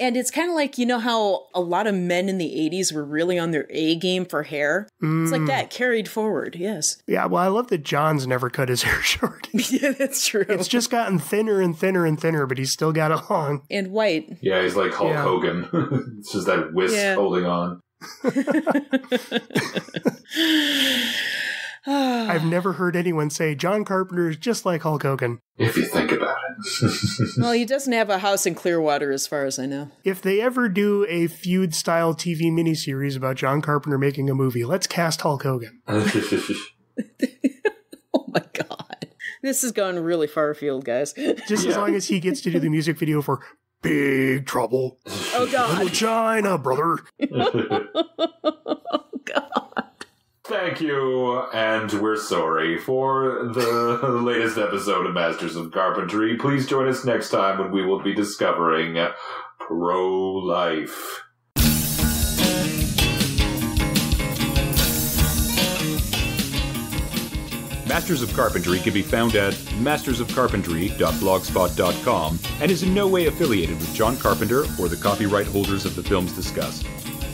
And it's kind of like, you know how a lot of men in the eighties were really on their A-game for hair? Mm. It's like that, carried forward, yes. Yeah, well, I love that John's never cut his hair short. Yeah, that's true. It's just gotten thinner and thinner and thinner, but he's still got it long. And white. Yeah, he's like Hulk yeah. Hogan. It's just that whisk yeah. holding on. I've never heard anyone say John Carpenter is just like Hulk Hogan. If you think about it. Well, he doesn't have a house in Clearwater as far as I know. If they ever do a feud-style T V miniseries about John Carpenter making a movie, let's cast Hulk Hogan. Oh my God. This has gone really far afield, guys. Just yeah. as long as he gets to do the music video for Big Trouble. Oh God. Little China, brother. Oh God. Thank you, and we're sorry for the latest episode of Masters of Carpentry. Please join us next time when we will be discovering Pro-Life. Masters of Carpentry can be found at masters of carpentry dot blogspot dot com and is in no way affiliated with John Carpenter or the copyright holders of the films discussed.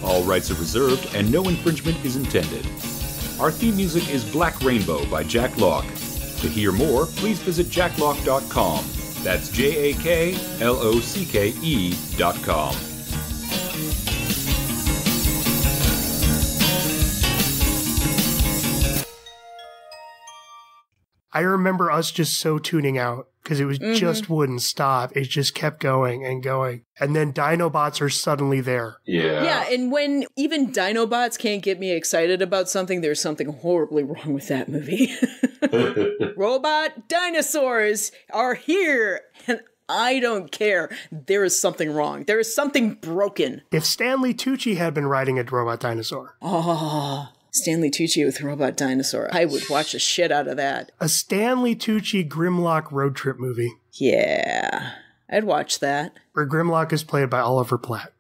All rights are reserved and no infringement is intended. Our theme music is Black Rainbow by Jack Locke. To hear more, please visit jack locke dot com. That's J A K L O C K E dot com. I remember us just so tuning out because it was mm-hmm. just wouldn't stop. It just kept going and going. And then Dinobots are suddenly there. Yeah. Yeah. And when even Dinobots can't get me excited about something, there's something horribly wrong with that movie. Robot dinosaurs are here. And I don't care. There is something wrong. There is something broken. If Stanley Tucci had been riding a robot dinosaur. Oh. Stanley Tucci with Robot Dinosaur. I would watch the shit out of that. A Stanley Tucci Grimlock road trip movie. Yeah, I'd watch that. Where Grimlock is played by Oliver Platt.